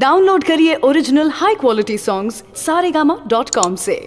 Download करिए original high quality songs सारेगामा.com से।